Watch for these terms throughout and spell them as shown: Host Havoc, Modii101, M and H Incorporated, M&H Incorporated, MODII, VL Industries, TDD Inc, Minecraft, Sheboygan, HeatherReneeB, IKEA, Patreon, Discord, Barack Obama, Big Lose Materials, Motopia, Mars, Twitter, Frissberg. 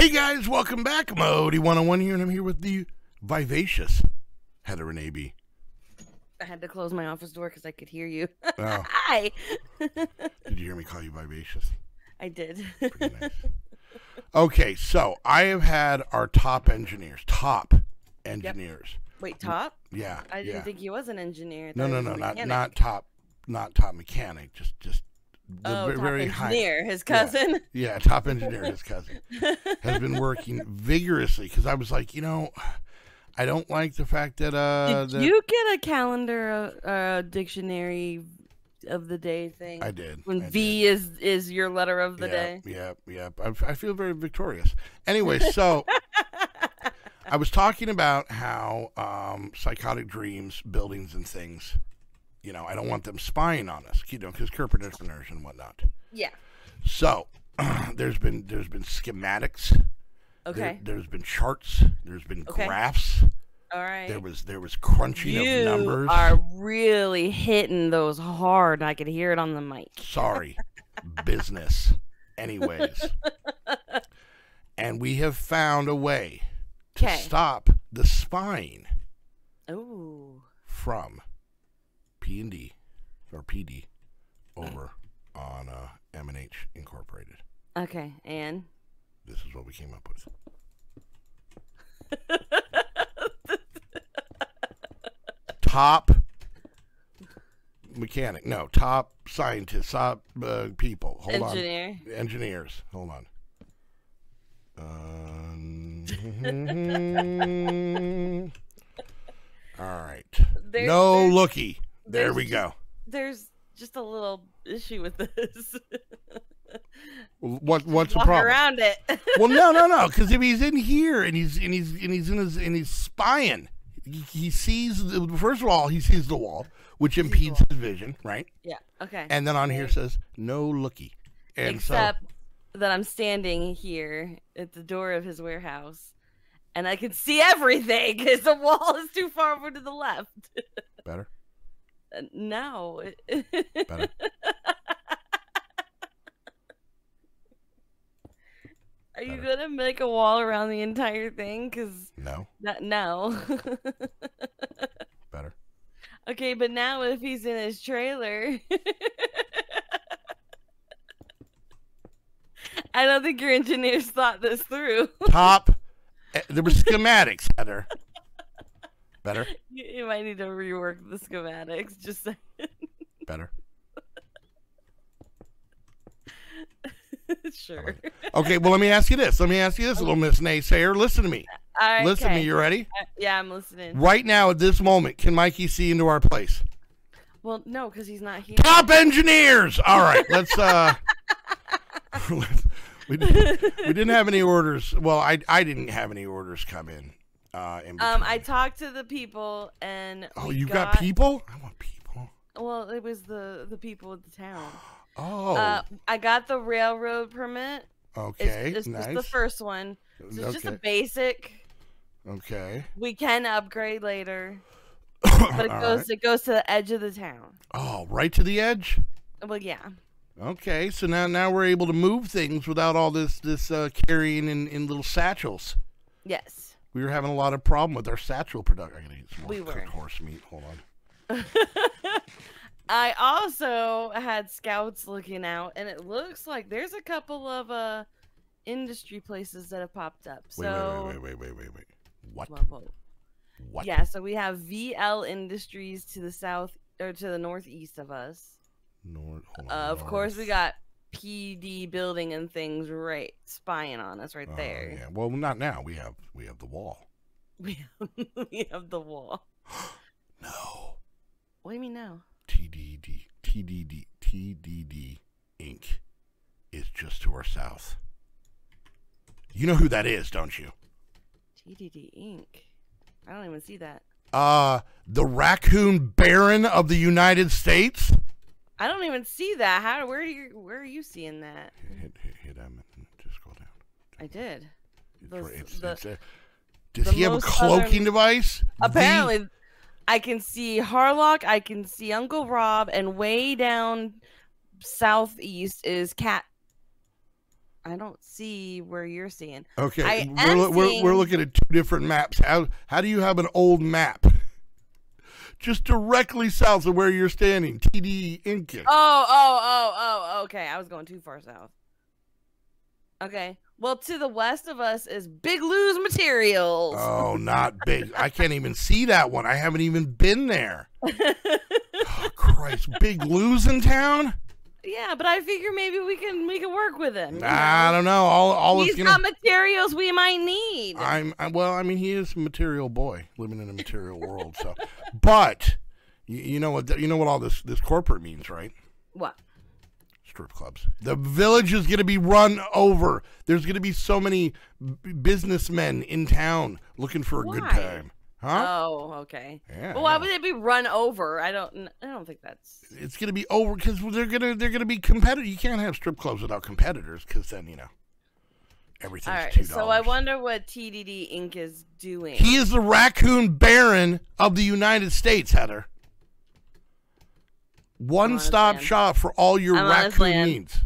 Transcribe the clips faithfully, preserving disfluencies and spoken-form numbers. Hey guys, welcome back. Modi one oh one here, and I'm here with the vivacious Heather and A B. I had to close my office door because I could hear you. Oh. Hi. Did you hear me call you vivacious? I did. Pretty nice. Okay, so I have had our top engineers, top engineers. Yep. Wait, top? Yeah. I didn't yeah. think he was an engineer. No, no, no, not mechanic. not top, not top mechanic. Just, just. The oh, top very engineer, high, his cousin. Yeah, yeah, top engineer, his cousin, has been working vigorously because I was like, you know, I don't like the fact that. Uh, did that... you get a calendar, uh, uh, dictionary of the day thing? I did. When I V did. is is your letter of the yep, day. Yep, yep. I, I feel very victorious. Anyway, so I was talking about how um, psychotic dreams, buildings, and things. You know, I don't want them spying on us, you know, because corporate entrepreneurs and whatnot. Yeah. So uh, there's been there's been schematics. Okay. There, there's been charts. There's been okay. graphs. All right. There was there was crunching you of numbers. You are really hitting those hard. I could hear it on the mic. Sorry, business. Anyways, and we have found a way to okay. stop the spying. Ooh. From. P and D or P D over on uh, M and H Incorporated. Okay, and this is what we came up with. Top mechanic, no, top scientists, top uh, people. Hold Engineer. on, engineers. Hold on. Um, all right. There's, no there's... looky. There there's we go. Just, there's just a little issue with this. what what's Walk the problem? around it. Well, no, no, no, because if he's in here and he's and he's and he's in his and he's spying, he, he sees the, first of all he sees the wall, which he impedes wall. his vision, right? Yeah. Okay. And then on here it says no lookie, and except so, that I'm standing here at the door of his warehouse, and I can see everything because the wall is too far over to the left. Better. Uh, no. Better. Are you Better. gonna make a wall around the entire thing? Cause no. Not, no. Better. Okay, but now if he's in his trailer, I don't think your engineers thought this through. Top. There were schematics, Heather. Better. You, you might need to rework the schematics. Just saying. Better. Sure. Right. Okay. Well, let me ask you this. Let me ask you this, okay. little Miss Naysayer. Listen to me. All right, Listen okay. to me. You ready? Uh, yeah, I'm listening. Right now, at this moment, can Mikey see into our place? Well, no, because he's not here. Top engineers. All right. Let's. Uh, let's we, didn't, we didn't have any orders. Well, I I didn't have any orders come in. Uh, um, I talked to the people and oh, you got... got people? I want people. Well, it was the the people of the town. Oh, uh, I got the railroad permit. Okay, it's, it's nice. Just the first one. So it's okay. just a basic. Okay. We can upgrade later, but it goes right. it goes to the edge of the town. Oh, right to the edge. Well, yeah. Okay, so now now we're able to move things without all this this uh, carrying in in little satchels. Yes. We were having a lot of problem with our satchel production. I'm gonna eat some more we cooked horse meat. Hold on. I also had scouts looking out, and it looks like there's a couple of uh industry places that have popped up. Wait, so wait, wait, wait, wait, wait, wait. What? Whoa, whoa. What? Yeah, so we have V L Industries to the south or to the northeast of us. North. Hold on, uh, of north. course, we got. P D building and things right spying on us right oh, there. Yeah. Well, not now. We have we have the wall. We have, we have the wall. No. What do you mean no? T D D T D D T D D Incorporated is just to our south. You know who that is, don't you? T D D Incorporated. I don't even see that. Uh, the Raccoon Baron of the United States. I don't even see that. How? Where do you? Where are you seeing that? Hit, hit, hit M and just scroll down. I did. Those, it's, the, it's a, does he have a cloaking southern... device? Apparently, the... I can see Harlock. I can see Uncle Rob, and way down southeast is Cat I don't see where you're seeing. Okay, I we're, we're, seeing... we're looking at two different maps. How how do you have an old map? Just directly south of where you're standing, T D D Inc. Oh, oh, oh, oh, okay. I was going too far south. Okay. Well, to the west of us is Big Lose Materials. Oh, not big. I can't even see that one. I haven't even been there. Oh, Christ. Big Lose in town? Yeah, but I figure maybe we can we can work with him. Nah, I don't know. All all he's got materials we might need. I'm I, well. I mean, he is a material boy living in a material world. So, but you, you know what? You know what all this this corporate means, right? What? Strip clubs. The village is going to be run over. There's going to be so many b businessmen in town looking for a Why? good time. Huh? Oh, okay. Yeah, well, why would it be run over? I don't. I don't think that's. It's gonna be over because they're gonna they're gonna be competitive. You can't have strip clubs without competitors because then you know everything's All right, two dollars. So I wonder what T D D Incorporated is doing. He is the Raccoon Baron of the United States, Heather. One stop shop for all your I'm raccoon needs.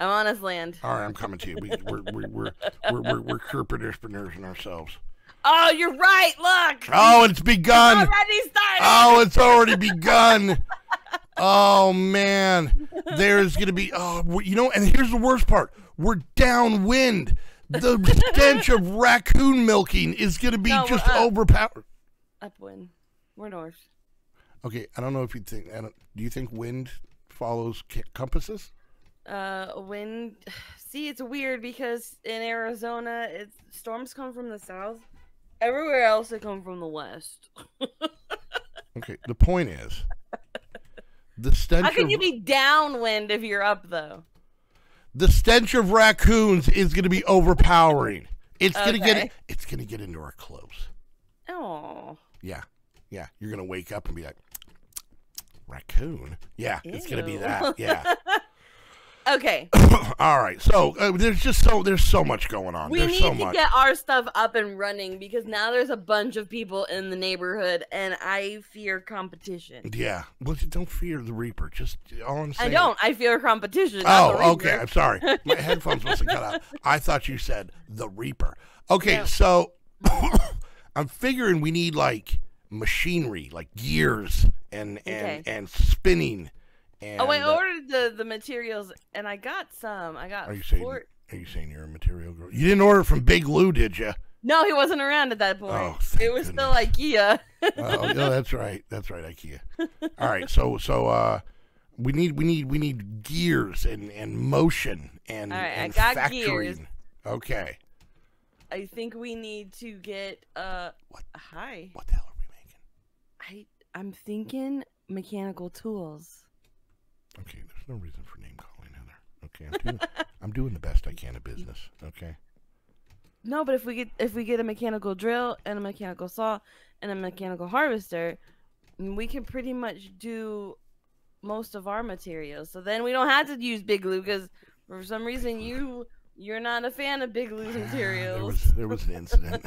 I'm on his land. All right, I'm coming to you. We, we're, we're, we're, we're we're we're corporate entrepreneurs in ourselves. Oh, you're right. Look. Oh, it's begun. It's already started. Oh, it's already begun. Oh, man. There's going to be, oh, you know, and here's the worst part. We're downwind. The stench of raccoon milking is going to be no, just overpowered. Upwind. We're north. Okay. I don't know if you think, I don't, do you think wind follows compasses? Uh, wind. See, it's weird because in Arizona, it's, storms come from the south. Everywhere else, they come from the west. Okay, the point is, the stench. How can you be downwind if you're up though? The stench of raccoons is going to be overpowering. It's okay. going to get. It's going to get into our clothes. Oh. Yeah, yeah. You're going to wake up and be like, raccoon. Yeah, Ew. It's going to be that. Yeah. Okay. All right. So uh, there's just so there's so much going on. We there's need so to much. get our stuff up and running because now there's a bunch of people in the neighborhood, and I fear competition. Yeah. Well, don't fear the Reaper. Just all I'm saying. I don't. I fear competition. Oh, okay. I'm sorry. My headphones must have cut out. I thought you said the Reaper. Okay. No. So I'm figuring we need like machinery, like gears and and okay. and spinning. And, oh, I ordered the, the materials, and I got some. I got. Are you saying? Four... Are you saying you're a material girl? You didn't order from Big Lou, did you? No, he wasn't around at that point. Oh, it was goodness. still IKEA. Oh, no, that's right. That's right, IKEA. All right, so so uh, we need we need we need gears and and motion and, All right, and I got factoring. Gears. Okay. I think we need to get uh. What? Hi. What the hell are we making? I I'm thinking mechanical tools. Okay, there's no reason for name calling, Heather. Okay, I'm doing, I'm doing the best I can at business. Okay. No, but if we get if we get a mechanical drill and a mechanical saw and a mechanical harvester, we can pretty much do most of our materials. So then we don't have to use Big Lou because for some reason you you're not a fan of Big Lou's materials. There was there was an incident.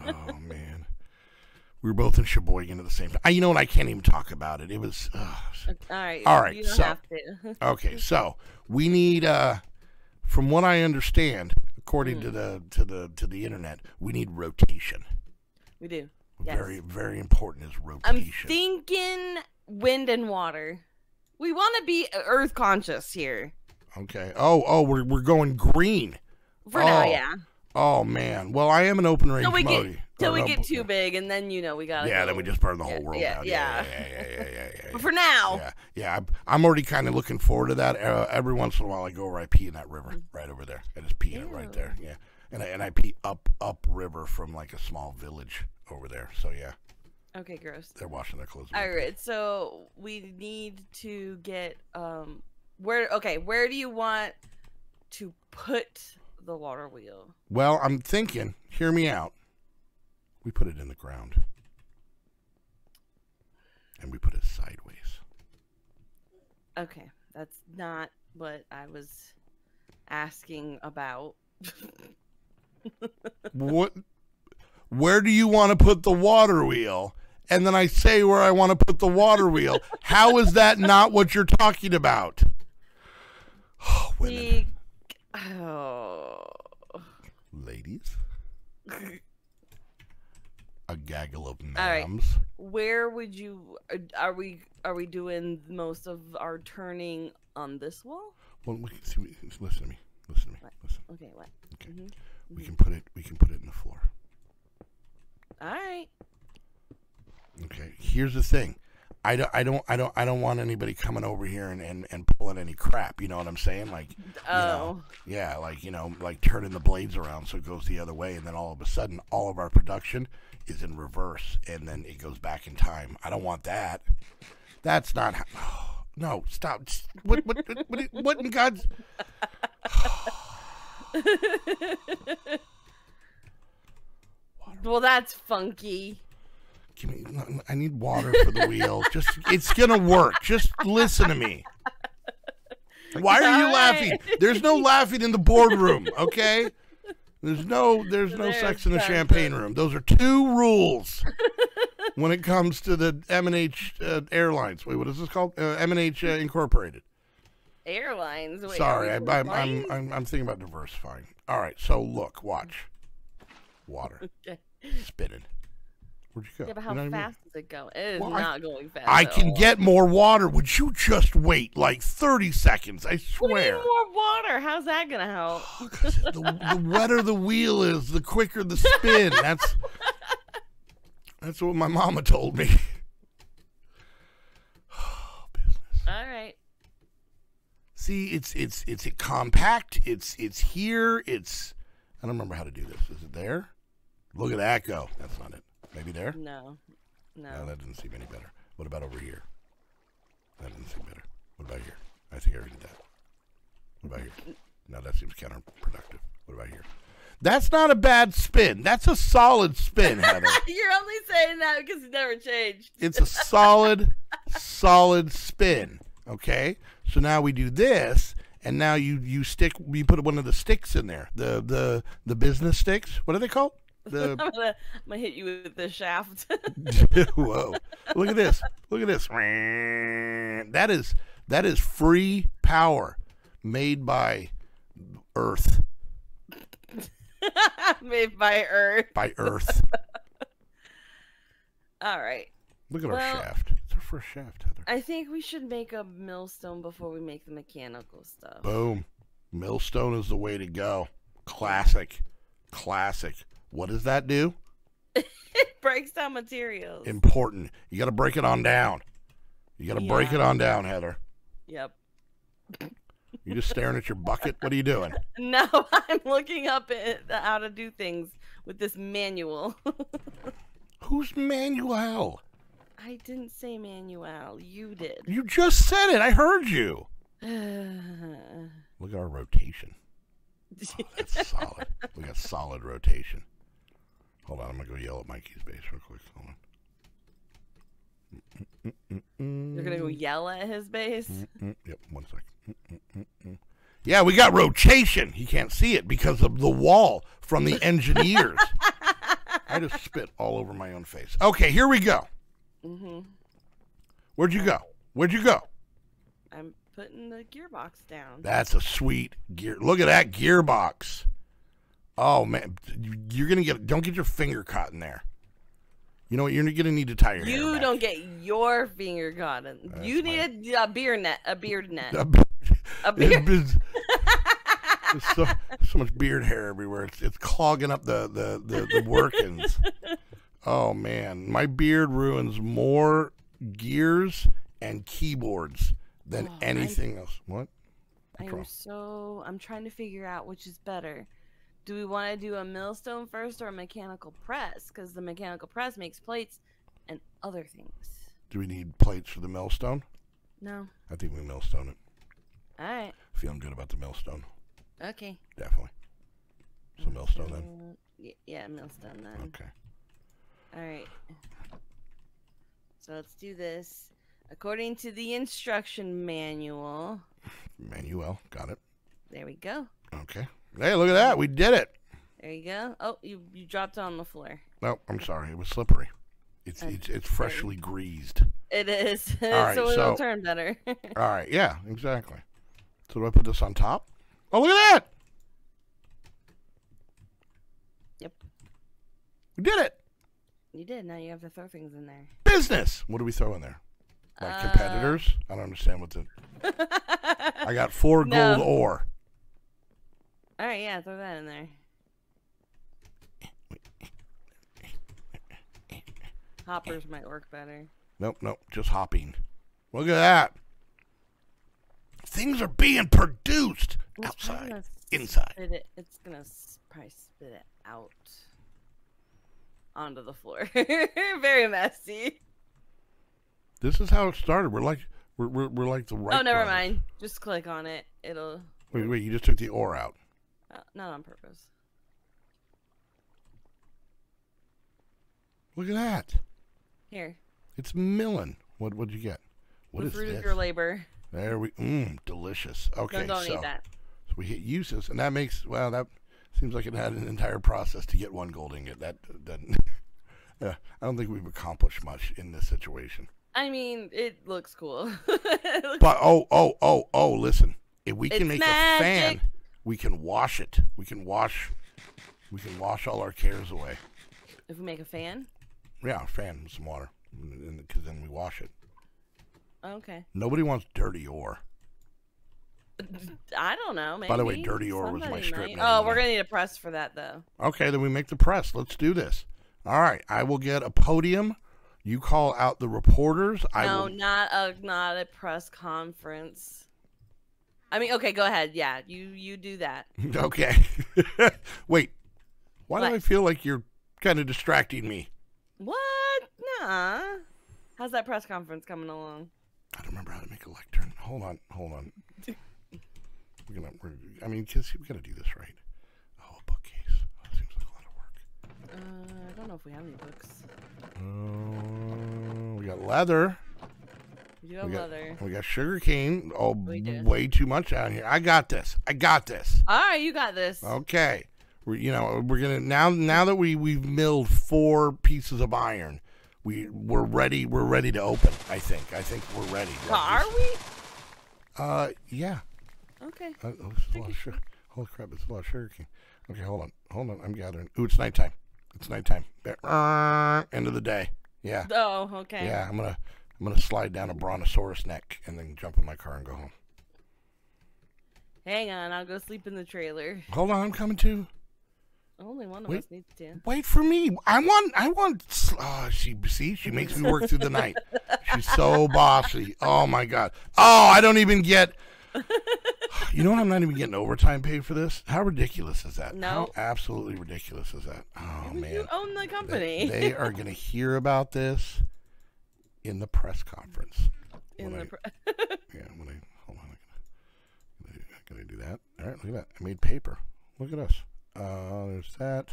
Oh man. We were both in Sheboygan at the same time. I, you know what? I can't even talk about it. It was. Uh, all right. All right. You don't so, have to. Okay. So we need, uh, from what I understand, according mm. to the to the to the internet, we need rotation. We do. Yes. Very very important is rotation. I'm thinking wind and water. We want to be earth conscious here. Okay. Oh oh, we're we're going green. For oh. now, yeah. Oh man. Well, I am an open range Modi. Till we get too big, and then you know we gotta. Yeah, go. Then we just burn the whole yeah, world yeah, down. Yeah, yeah, yeah, yeah, yeah. yeah, yeah, yeah. But for now. Yeah, yeah. I'm, I'm already kind of looking forward to that. Uh, every once in a while, I go where I pee in that river, right over there. I just pee in Ew. it right there. Yeah, and I and I pee up up river from like a small village over there. So yeah. Okay, gross. They're washing their clothes. All right, so we need to get um where okay where do you want to put the water wheel? Well, I'm thinking. Hear me out. We put it in the ground. And we put it sideways. Okay. That's not what I was asking about. What? Where do you want to put the water wheel? And then I say where I want to put the water wheel. How is that not what you're talking about? Oh, women. Oh. Ladies. A gaggle of mams. Right. Where would you are we are we doing most of our turning on this wall? Well, we can see, listen to me. Listen to me. What? Listen. Okay, what? Okay. Mm-hmm. We can put it we can put it in the floor. All right. Okay, here's the thing. I don't, I don't, I don't, I don't want anybody coming over here and, and, and pulling any crap. You know what I'm saying? Like, oh, you know, yeah, like, you know, like turning the blades around so it goes the other way, and then all of a sudden, all of our production is in reverse, and then it goes back in time. I don't want that. That's not. How, oh, no, stop. What? What? What? What in God's? Well, that's funky. Give me, I need water for the wheel. Just, it's gonna work. Just listen to me. Why are you laughing? There's no laughing in the boardroom, okay? There's no, there's no sex in the champagne room. Those are two rules when it comes to the M and H uh, Airlines. Wait, what is this called? Uh, M and H uh, Incorporated. Airlines. Wait, sorry, I, I'm, I'm, I'm, I'm thinking about diversifying. All right, so look, watch. Water. Spinning. Where'd you go? Yeah, but how you know fast I mean? Is it going? It is well, not I, going fast. I can all. Get more water. Would you just wait like thirty seconds? I swear. We need more water. How's that going to help? Oh, the, the wetter the wheel is, the quicker the spin. That's that's what my mama told me. Oh, business. All right. See, it's it's it's it compact. It's it's here. It's I don't remember how to do this. Is it there? Look at that go. That's not it. Maybe there? No. No. No, that doesn't seem any better. What about over here? That doesn't seem better. What about here? I think I already did that. What about here? No, that seems counterproductive. What about here? That's not a bad spin. That's a solid spin, Heather. You're only saying that because it never changed. It's a solid, solid spin. Okay? So now we do this, and now you, you stick, you put one of the sticks in there. The, the, the business sticks. What are they called? The... I'm gonna, I'm gonna hit you with the shaft. Whoa! Look at this! Look at this! That is that is free power made by Earth. Made by Earth. By Earth. All right. Look at well, our shaft. It's our first shaft, Heather. I think we should make a millstone before we make the mechanical stuff. Boom! Millstone is the way to go. Classic. Classic. What does that do? It breaks down materials. Important. You got to break it on down. You got to yeah. break it on down, Heather. Yep. You just staring at your bucket? What are you doing? No, I'm looking up at how to do things with this manual. Who's manual? I didn't say manual. You did. You just said it. I heard you. Look at our rotation. Oh, that's solid. We got solid rotation. Hold on, I'm gonna go yell at Mikey's base real quick. Hold on. You're gonna go yell at his base? Yep, one second. Yeah, we got rotation. He can't see it because of the wall from the engineers. I just spit all over my own face. Okay, here we go. Mm-hmm. Where'd you go? Where'd you go? I'm putting the gearbox down. That's a sweet gear. Look at that gearbox. Oh man, you're gonna get. Don't get your finger caught in there. You know what? You're gonna need to tie your. You hair don't back. Get your finger caught in. That's you need my... a beer net. A beard net. A, be a beard. There's, there's so, so much beard hair everywhere. It's it's clogging up the the the, the workings. Oh man, my beard ruins more gears and keyboards than oh, anything I'm, else. What? What's I'm wrong? So I'm trying to figure out which is better. Do we want to do a millstone first or a mechanical press? Because the mechanical press makes plates and other things. Do we need plates for the millstone? No. I think we millstone it. All right. Feeling good about the millstone. Okay. Definitely. So millstone then? Yeah, yeah, millstone then. Okay. All right. So let's do this. According to the instruction manual. Manual, got it. There we go. Okay. Hey, look at that. We did it. There you go. Oh, you, you dropped it on the floor. No, I'm sorry. It was slippery. It's it's, it's freshly greased. It is. All right, so it'll turn better. All right. Yeah, exactly. So do I put this on top? Oh, look at that. We did it. You did. Now you have to throw things in there. Business. What do we throw in there? Like uh, competitors? I don't understand what's in. I got four no. gold ore. All right, yeah, throw that in there. Hoppers might work better. Nope, nope, just hopping. Look at that. Things are being produced it's outside, inside. It. It's gonna probably spit it out onto the floor. Very messy. This is how it started. We're like, we're we're, we're like the right. Oh, never brothers. mind. Just click on it. It'll. Wait, wait. You just took the ore out. Uh, not on purpose. Look at that. Here. It's milling. What what'd you get? What is this? The fruit of your labor. There we. Mmm, delicious. Okay, no, don't so, eat that. So we hit uses, and that makes. Well, that seems like it had an entire process to get one gold ingot. That doesn't. Yeah, I don't think we've accomplished much in this situation. I mean, it looks cool. It looks but oh, oh, oh, oh! Listen, if we can make magic. a fan, we can wash it. We can wash. We can wash all our cares away. If we make a fan. Yeah, a fan with some water, because then we wash it. Okay. Nobody wants dirty ore. I don't know. Maybe. By the way, dirty ore Somebody was my strip. Might... Oh, we're gonna need a press for that though. Okay, then we make the press. Let's do this. All right, I will get a podium. You call out the reporters. I no, will... not a not a press conference. I mean, okay, go ahead. Yeah, you you do that. Okay. Wait, why what? do I feel like you're kind of distracting me? What? Nah. How's that press conference coming along? I don't remember how to make a lectern. Hold on, hold on. we're gonna. We're, I mean, kids, we gotta do this right. Oh, a bookcase. Oh, that seems like a lot of work. Uh, I don't know if we have any books. Uh, we got leather. You have we got, leather. We got sugar cane. Oh, way too much out here. I got this. I got this. All right, you got this. Okay. We're, you know, we're gonna now. Now that we we've milled four pieces of iron, we we're ready. We're ready to open. I think. I think we're ready. Well, are we? Uh, yeah. Okay. Uh, oh, this is a lot of sugar. Holy crap! It's a lot of sugar cane. Okay, hold on, hold on. I'm gathering. Ooh, it's nighttime. It's nighttime. End of the day. Yeah. Oh, okay. Yeah, I'm gonna I'm gonna slide down a brontosaurus neck and then jump in my car and go home. Hang on, I'll go sleep in the trailer. Hold on, I'm coming too. Only one of wait, us needs to. Wait for me. I want. I want. Oh, she see. She makes me work through the night. She's so bossy. Oh my god. Oh, I don't even get. You know what? I'm not even getting overtime pay for this. How ridiculous is that? No. How absolutely ridiculous is that? Oh man. You own the company. They, they are gonna hear about this in the press conference. In when the. I, pre yeah. When I hold on. I'm gonna do that. All right. Look at that. I made paper. Look at us. Uh, there's that.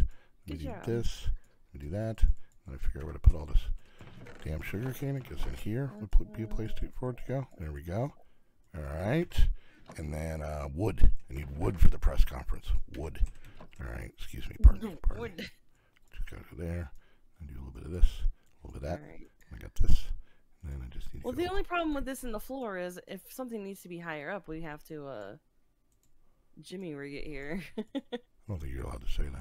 Let me do this. Let me do that. Let me figure out where to put all this damn sugar cane. It goes in here. Would be a place to, for it to go. There we go. All right. And then uh, wood. I need wood for the press conference. Wood. All right. Excuse me. Pardon me. Pardon wood. me. Just gotta go there. And do a little bit of this. A little bit of that. Right. I got this. And then I just need. Well, to the only problem with this in the floor is if something needs to be higher up, we have to uh, Jimmy rig it here. I don't think you're allowed to say that.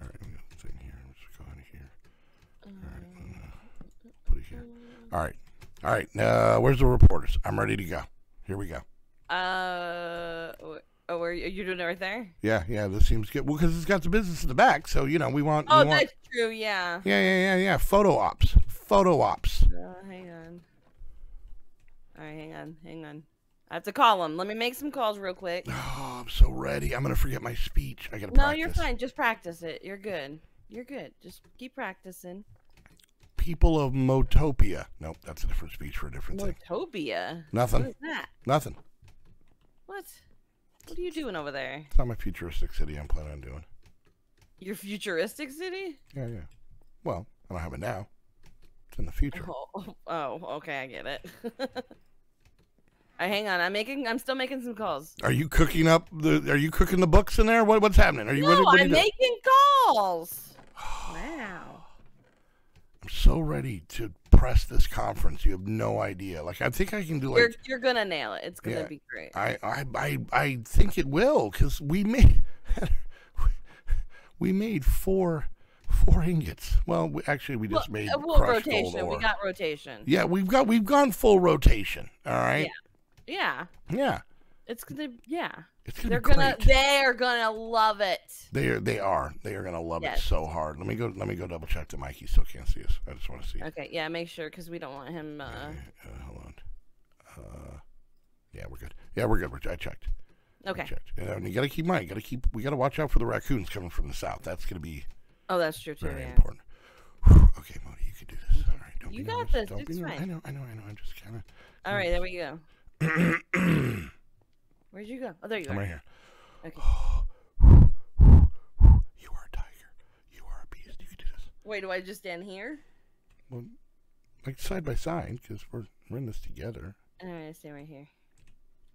All right, I'm going to thing here. I'm just going to here. All right, I'm going to put it here. All right, all right. Now, uh, where's the reporters? I'm ready to go. Here we go. Uh, oh, are you doing it right there? Yeah, yeah. This seems good. Well, because it's got the business in the back, so you know we want. Oh, we want... that's true. Yeah. Yeah, yeah, yeah, yeah. Photo ops. Photo ops. Uh, hang on. All right, hang on, hang on. I have to call him. Let me make some calls real quick. Oh, I'm so ready. I'm going to forget my speech. I got to practice. No, you're fine. Just practice it. You're good. You're good. Just keep practicing. People of Motopia. Nope, that's a different speech for a different Motopia. thing. Motopia? Nothing. What is that? Nothing. What? What are you doing over there? It's not my futuristic city I'm planning on doing. Your futuristic city? Yeah, yeah. Well, I don't have it now. It's in the future. Oh, oh okay. I get it. Right, hang on, I'm making. I'm still making some calls. Are you cooking up the? Are you cooking the books in there? What, what's happening? Are you? No, ready, ready I'm to... making calls. Wow. I'm so ready to press this conference. You have no idea. Like I think I can do. Like you're, you're gonna nail it. It's gonna yeah, be great. I I I I think it will because we made we made four Four ingots. Well, we, actually, we just well, made well, crushed rotation. Gold ore. We got rotation. Yeah, we've got we've gone full rotation. All right. Yeah. Yeah. yeah. It's gonna yeah. It's gonna They're be gonna great. They are gonna love it. They are they are they are gonna love yes. it so hard. Let me go let me go double check that Mikey still can't see us. I just want to see. Okay. Yeah. Make sure because we don't want him. Uh... Okay, uh, hold on. Uh, yeah, we're good. Yeah, we're good. We're, I checked. Okay. I checked. And you gotta keep in mind. You gotta keep. We gotta watch out for the raccoons coming from the south. That's gonna be. Oh, that's true too. Very yeah. important. Whew. Okay, Modi, you can do this. All right. Don't you be got nervous. This. Don't it's be fine. I know. I know. I know. I'm just kind of. All right. There we go. Where'd you go? Oh, there you go. I'm are. right here. Okay. You are a tiger. You are a beast. You can do this. Wait, do I just stand here? Well, like side by side, because we're, we're in this together. All right, I stand right here.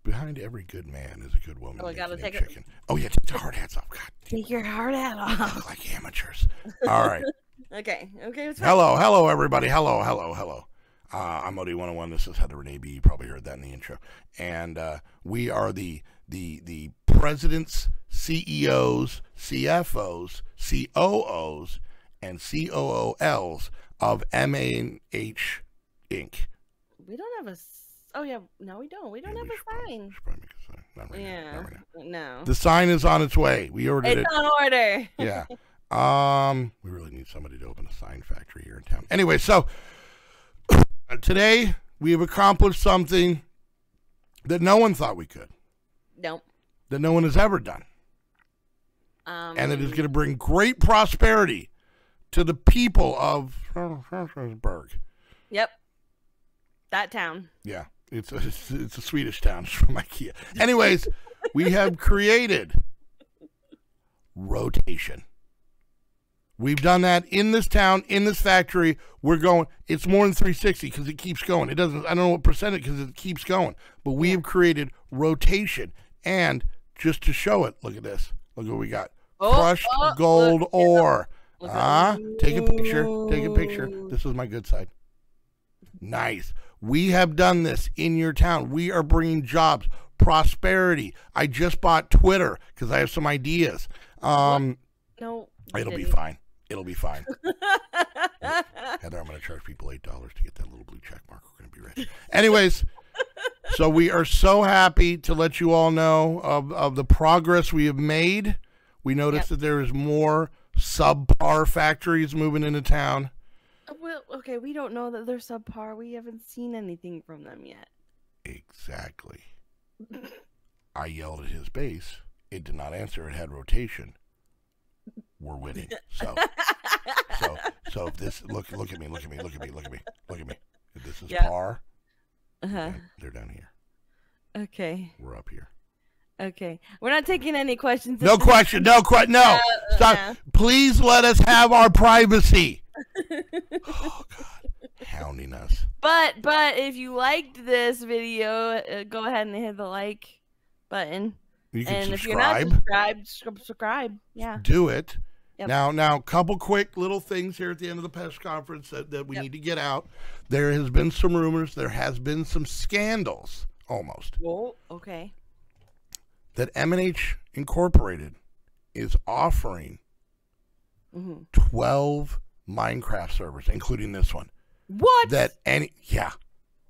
Behind every good man is a good woman. Oh, I gotta take chicken. It. Oh, yeah, take the hard hats off. God. Take your hard hat off. Like amateurs. All right. okay. Okay. It's hello, hello, everybody. Hello, hello, hello. Uh, I'm O D one oh one. This is Heather Renee B. You probably heard that in the intro. And uh, we are the the the presidents, C E Os, C F Os, C O Os, and C O O Ls of M and H Incorporated. We don't have a. Oh yeah, no, we don't. We don't yeah, have we a sign. Probably, should probably make a sign. Not right yeah. Now. Not right now. No. The sign is on its way. We ordered it's it. It's on order. yeah. Um. We really need somebody to open a sign factory here in town. Anyway, so. Today, we have accomplished something that no one thought we could. Nope. That no one has ever done. Um, and it is going to bring great prosperity to the people of Frissberg. Yep. That town. Yeah. It's a, it's, it's a Swedish town. It's from IKEA. Anyways, we have created rotation. We've done that in this town, in this factory. We're going, it's more than three sixty because it keeps going. It doesn't, I don't know what percentage because it keeps going. But we have created rotation. And just to show it, look at this. Look what we got. Oh, crushed oh, gold look, ore. Look, look ah, take a picture. Take a picture. This is my good side. Nice. We have done this in your town. We are bringing jobs, prosperity. I just bought Twitter because I have some ideas. Um, no. It'll be fine. It'll be fine. Heather, I'm going to charge people eight dollars to get that little blue check mark. We're going to be rich. Anyways, so we are so happy to let you all know of, of the progress we have made. We noticed yep. that there is more subpar factories moving into town. Well, okay, we don't know that they're subpar. We haven't seen anything from them yet. Exactly. I yelled at his base. It did not answer. It had rotation. We're winning. So, so, so if this, look, look at me, look at me, look at me, look at me, look at me. If this is yeah. par, uh-huh. they're down here. Okay. We're up here. Okay. We're not taking any questions. No question. No question. No. Uh, Stop. Uh, Please let us have our privacy. Oh, God. Hounding us. But, but if you liked this video, uh, go ahead and hit the like button. You can and subscribe. If you're not subscribed, subscribe. Yeah. Do it. Yep. Now, now, couple quick little things here at the end of the press conference that, that we yep. need to get out. There has been some rumors. There has been some scandals, almost. Oh, okay. That M and H Incorporated is offering mm-hmm. twelve Minecraft servers, including this one. What? That any? Yeah.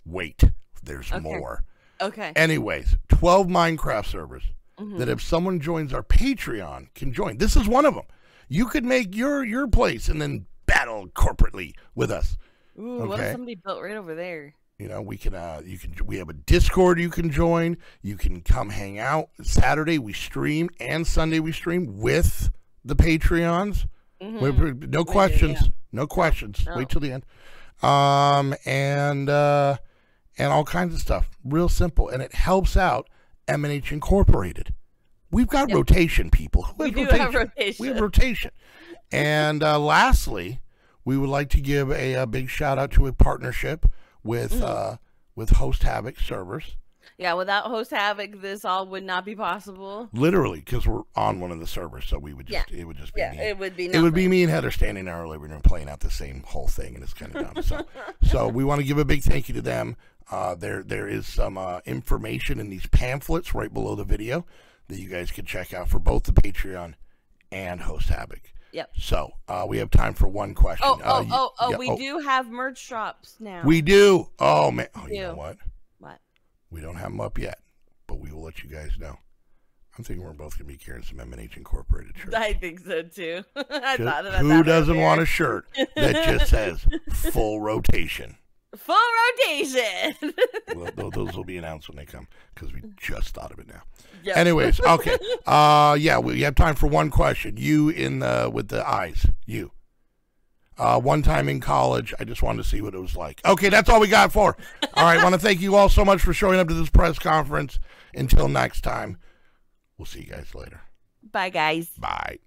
Wait. There's okay. more. Okay. Anyways, twelve Minecraft servers mm-hmm. that if someone joins our Patreon can join. This is one of them. You could make your your place and then battle corporately with us. Ooh, okay? What if somebody built right over there? You know, we can. Uh, you can. We have a Discord you can join. You can come hang out. Saturday we stream and Sunday we stream with the Patreons. Mm-hmm. No questions. Yeah. No questions. No. Wait till the end. Um and uh, and all kinds of stuff. Real simple, and it helps out M and H Incorporated. We've got yep. rotation, people. Who we have do rotation? have rotation. We have rotation. And uh, lastly, we would like to give a, a big shout out to a partnership with mm. uh, with Host Havoc servers. Yeah, without Host Havoc, this all would not be possible. Literally, because we're on one of the servers, so we would just yeah. it would just be yeah, me. it would be nothing. It would be me and Heather standing in our living room playing out the same whole thing, and it's kind of dumb. So, so we want to give a big thank you to them. Uh, there there is some uh, information in these pamphlets right below the video that you guys can check out for both the Patreon and Host Havoc. Yep. So uh, we have time for one question. Oh, uh, oh, oh, oh yeah, we oh. do have merch shops now. We do. Oh, man. Oh, you know what? What? We don't have them up yet, but we will let you guys know. I'm thinking we're both going to be carrying some M and H Incorporated shirts. I think so, too. I just, thought about who that doesn't right want a shirt that just says full rotation? Full rotation. Well, those will be announced when they come because we just thought of it now. Yep. Anyways, okay. Uh, yeah, we have time for one question. You in the with the eyes. You. Uh, one time in college, I just wanted to see what it was like. Okay, that's all we got for. All right, want to thank you all so much for showing up to this press conference. Until next time, we'll see you guys later. Bye, guys. Bye.